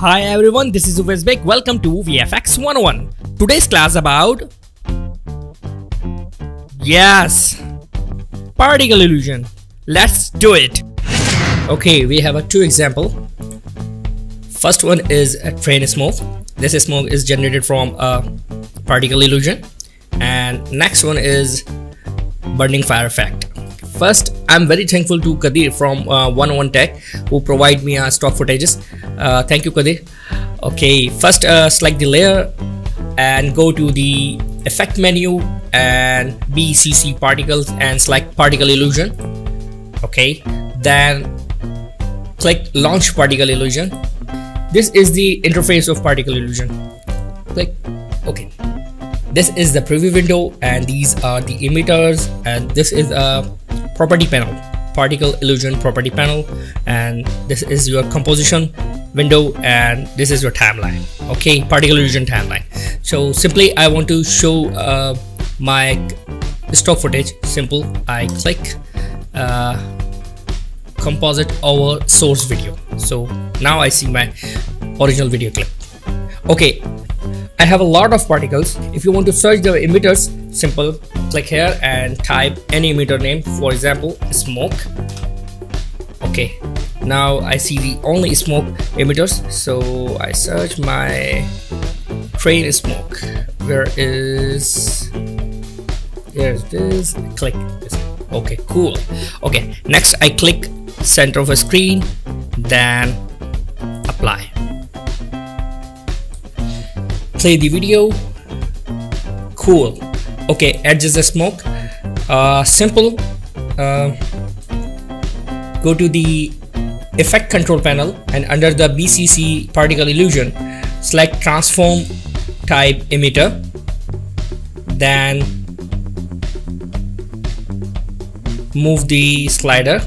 Hi everyone, this is Owais. Welcome to VFX 101. Today's class about particle illusion. Let's do it. Okay, we have two examples. First one is a train smoke. This smoke is generated from a particle illusion, and next one is burning fire effect. First, I'm very thankful to Kadir from 101 Tech who provide me stock footages. Thank you, Kadir. Okay, first select the layer and go to the effect menu and BCC particles and select particle illusion. Okay, then click launch particle illusion. This is the interface of particle illusion. Click OK. This is the preview window, and these are the emitters, and this is a property panel, particle illusion property panel, and this is your composition window, and this is your timeline. Okay, particle illusion timeline. So simply I want to show my stock footage. Simple, I click composite over source video. So now I see my original video clip. Okay, I have a lot of particles. If you want to search the emitters, simple click here and type any emitter name, for example smoke. Okay, now I see the only smoke emitters, so I search my train smoke. There's this, click this. Okay, cool. Okay, next I click center of a screen, then apply, play the video. Cool. Okay, adjust the smoke. Simple, go to the effect control panel, and under the BCC particle illusion select transform, type emitter, then move the slider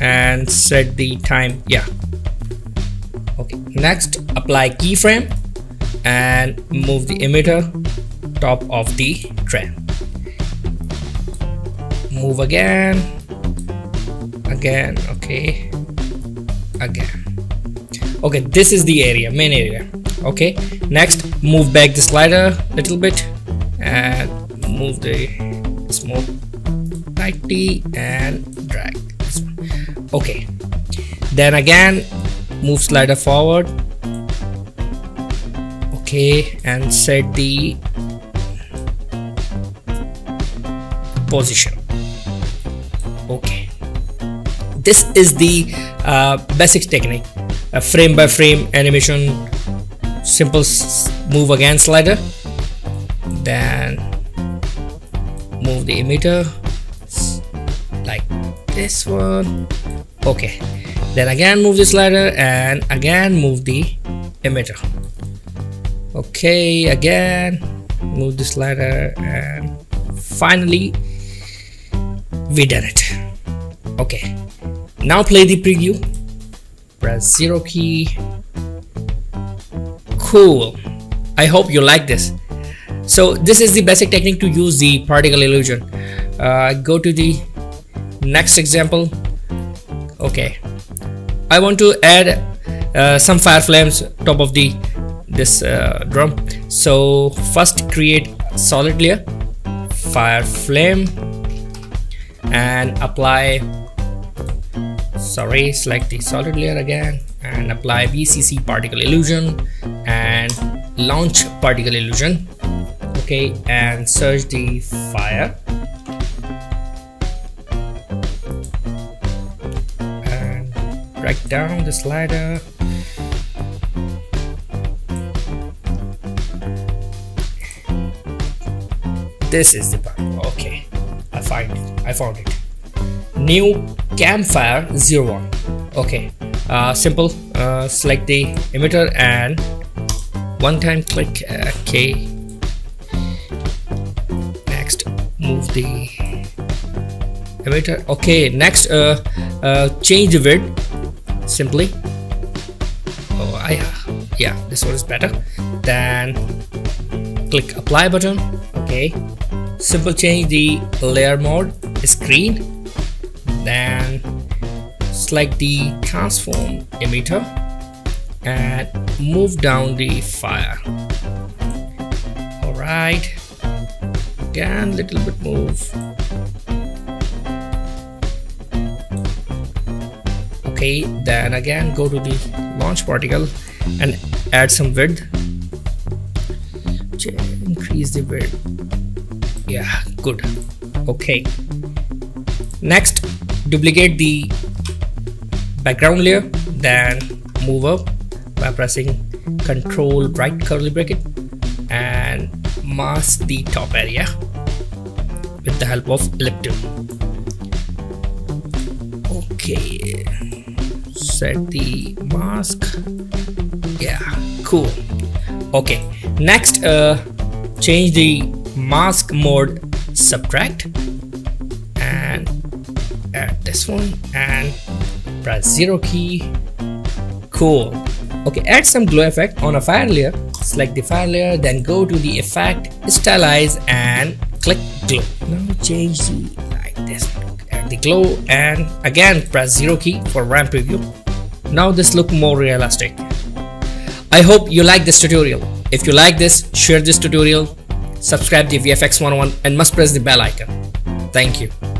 and set the time. Okay, next apply keyframe and move the emitter top of the train. Move again. Okay, this is the area, main area. Okay, next move back the slider a little bit and move the smoke 90 and drag this one. Okay, then again move slider forward. Okay, and set the position. Okay, this is the basic technique, a frame by frame animation. Simple, move again slider, then move the emitter like this one. Okay, then again move the slider and again move the emitter. Okay, again move the slider, and finally we done it. Okay, now play the preview, press 0 key. Cool, I hope you like this. So this is the basic technique to use the particle illusion. Go to the next example. Okay, I want to add some fire flames top of the drum. So first create solid layer, fire flame, and apply, select the solid layer again and apply VCC particle illusion and launch particle illusion. Okay, and search the fire and drag down the slider. This is the part. Okay, I found it. New campfire 01. Okay, simple, select the emitter and one time click. Okay, next move the emitter. Okay, next change the width. Simply, this one is better. Then click apply button. Okay, simple, change the layer mode, screen, then select the transform emitter and move down the fire. All right, again, little bit move. Okay, then again go to the launch particle and add some width. Increase the width. Yeah, good. Okay, next duplicate the background layer, then move up by pressing Control right curly bracket and mask the top area with the help of elliptic. Okay, set the mask. Yeah, cool. Okay, next change the mask mode subtract and add this one and press 0 key. Cool. Okay, add some glow effect on a fire layer. Select the fire layer, then go to the effect, stylize, and click glow. Now change the like this. Add the glow and again press 0 key for ramp preview. Now this look more realistic. I hope you like this tutorial. If you like this, share this tutorial, subscribe to VFX 101, and must press the bell icon. Thank you.